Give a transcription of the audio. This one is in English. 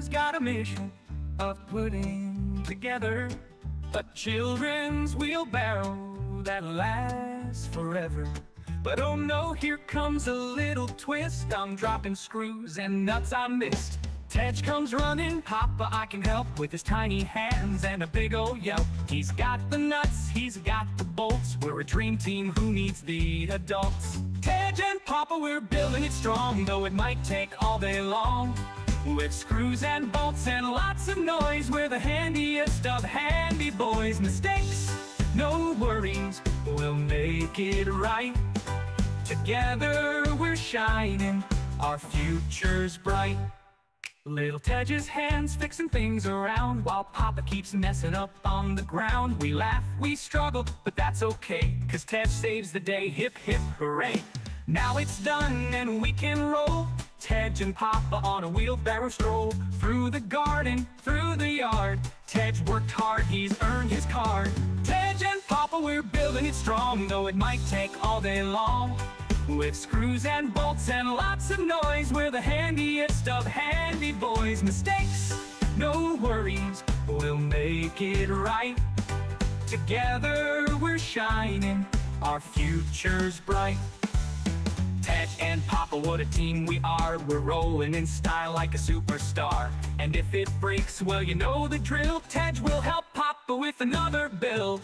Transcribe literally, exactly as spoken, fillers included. Everyone's got a mission of putting together a children's wheelbarrow that'll last forever. But oh no, here comes a little twist. I'm dropping screws and nuts I missed. Ted comes running, Papa, I can help, with his tiny hands and a big old yelp. He's got the nuts, he's got the bolts. We're a dream team who needs the adults. Ted and Papa, we're building it strong, though it might take all day long. With screws and bolts and lots of noise, we're the handiest of handy boys. Mistakes, no worries, we'll make it right. Together we're shining, our future's bright. Little Ted's hands fixing things around, while Papa keeps messing up on the ground. We laugh, we struggle, but that's okay, 'cause Ted saves the day, hip hip hooray. Now it's done and we can roll, Ted and Papa on a wheelbarrow stroll. Through the garden, through the yard, Ted worked hard, he's earned his card. Ted and Papa, we're building it strong, though it might take all day long. With screws and bolts and lots of noise, we're the handiest of handy boys. Mistakes, no worries, we'll make it right. Together we're shining, our future's bright. Ted and Papa, what a team we are. We're rolling in style like a superstar. And if it breaks, well you know the drill, Ted will help Papa with another build.